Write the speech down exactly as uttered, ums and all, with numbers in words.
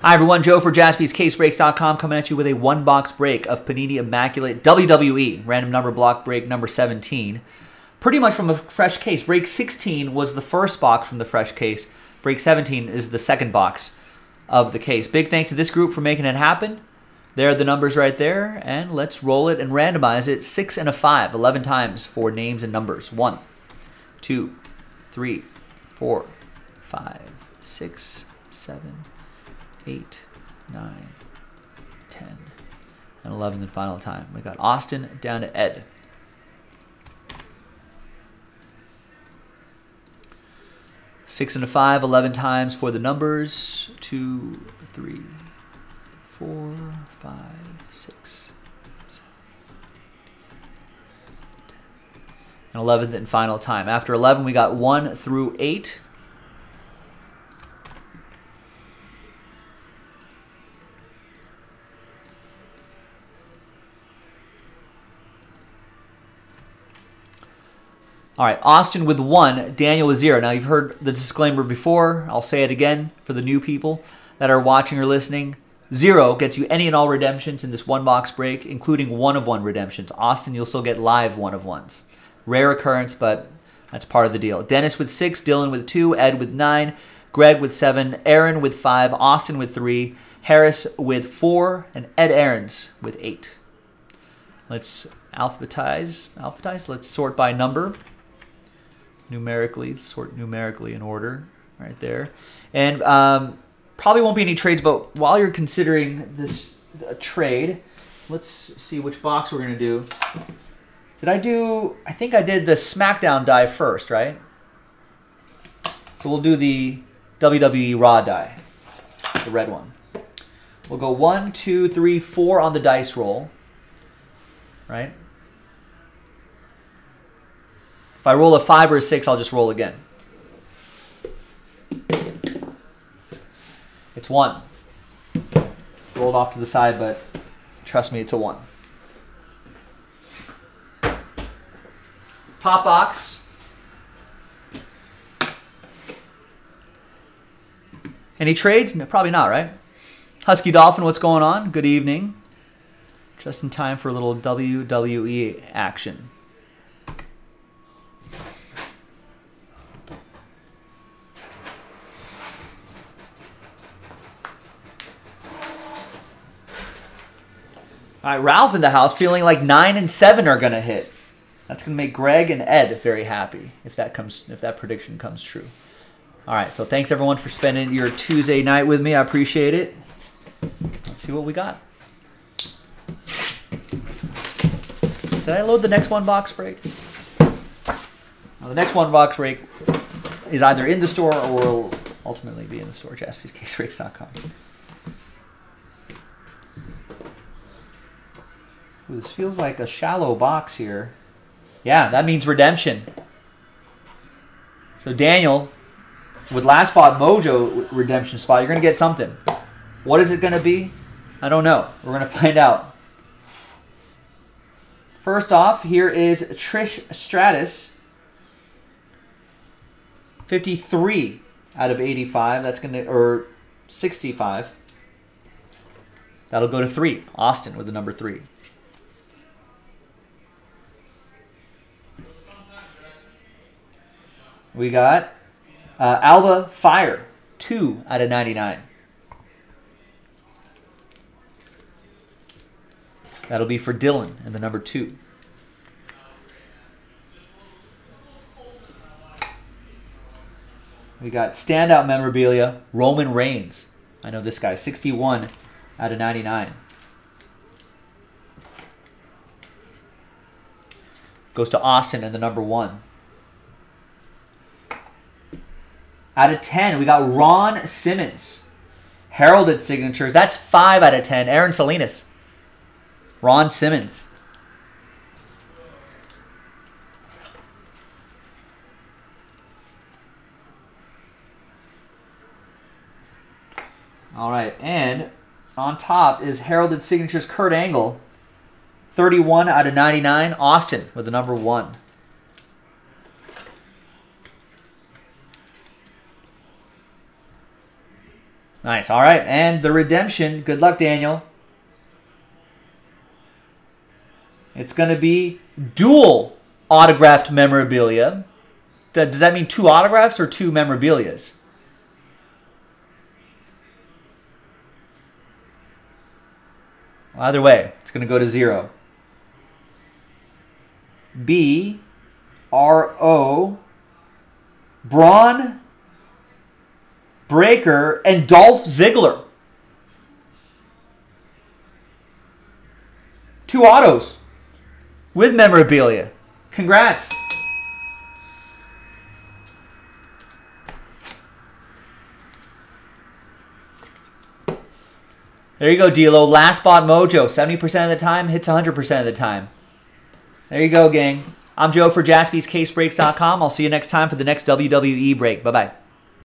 Hi everyone, Joe for Jaspys Case Breaks dot com coming at you with a one-box break of Panini Immaculate W W E, random number block break number seventeen. Pretty much from a fresh case. Break sixteen was the first box from the fresh case. Break seventeen is the second box of the case. Big thanks to this group for making it happen. There are the numbers right there, and let's roll it and randomize it. Six and a five, eleven times for names and numbers. One, two, three, four, five, six, seven, eight, nine, ten, and eleven, and final time. We got Austin down to Ed. Six and a five, eleven times for the numbers. Two, three, four, five, six, seven, eight, ten, and eleventh and final time. After eleven, we got one through eight. All right, Austin with one, Daniel with zero. Now, you've heard the disclaimer before. I'll say it again for the new people that are watching or listening. Zero gets you any and all redemptions in this one-box break, including one-of-one redemptions. Austin, you'll still get live one-of-ones. Rare occurrence, but that's part of the deal. Dennis with six, Dylan with two, Ed with nine, Greg with seven, Aaron with five, Austin with three, Harris with four, and Ed Aarons with eight. Let's alphabetize. Alphabetize. Let's sort by number. Numerically, sort numerically in order right there. And um, probably won't be any trades, but while you're considering this uh, trade, let's see which box we're going to do. Did I do, I think I did the SmackDown die first, right? So we'll do the W W E Raw die, the red one. We'll go one, two, three, four on the dice roll, right? If I roll a five or a six, I'll just roll again. It's one. Rolled off to the side, but trust me, it's a one. Top box. Any trades? No, probably not, right? Husky Dolphin, what's going on? Good evening. Just in time for a little W W E action. All right, Ralph in the house feeling like nine and seven are gonna hit. That's gonna make Greg and Ed very happy if that comes if that prediction comes true. All right, so thanks everyone for spending your Tuesday night with me. I appreciate it. Let's see what we got. Did I load the next one box break? Now, the next one box break is either in the store or will ultimately be in the store. Jaspys Case Breaks dot com. Ooh, this feels like a shallow box here. Yeah, that means redemption. So Daniel, with last spot mojo redemption spot, you're going to get something. What is it going to be? I don't know. We're going to find out. First off, here is Trish Stratus. fifty-three out of eighty-five. That's going to, or sixty-five. That'll go to three. Austin with the number three. We got uh, Alba Fire, two out of ninety-nine. That'll be for Dylan and the number two. We got standout memorabilia, Roman Reigns. I know this guy, sixty-one out of ninety-nine. Goes to Austin and the number one. Out of ten, we got Ron Simmons. Heralded signatures. That's five out of ten. Aaron Salinas. Ron Simmons. All right. And on top is heralded signatures Kurt Angle. thirty-one out of ninety-nine. Austin with the number one. Nice. All right. And the redemption. Good luck, Daniel. It's going to be dual autographed memorabilia. Does that mean two autographs or two memorabilias? Either way, it's going to go to zero. B, R, O, Braun, Breaker, and Dolph Ziggler. Two autos with memorabilia. Congrats. There you go, D-Lo. Last spot mojo. seventy percent of the time hits one hundred percent of the time. There you go, gang. I'm Joe for Jaspys Case Breaks dot com. I'll see you next time for the next W W E break. Bye-bye.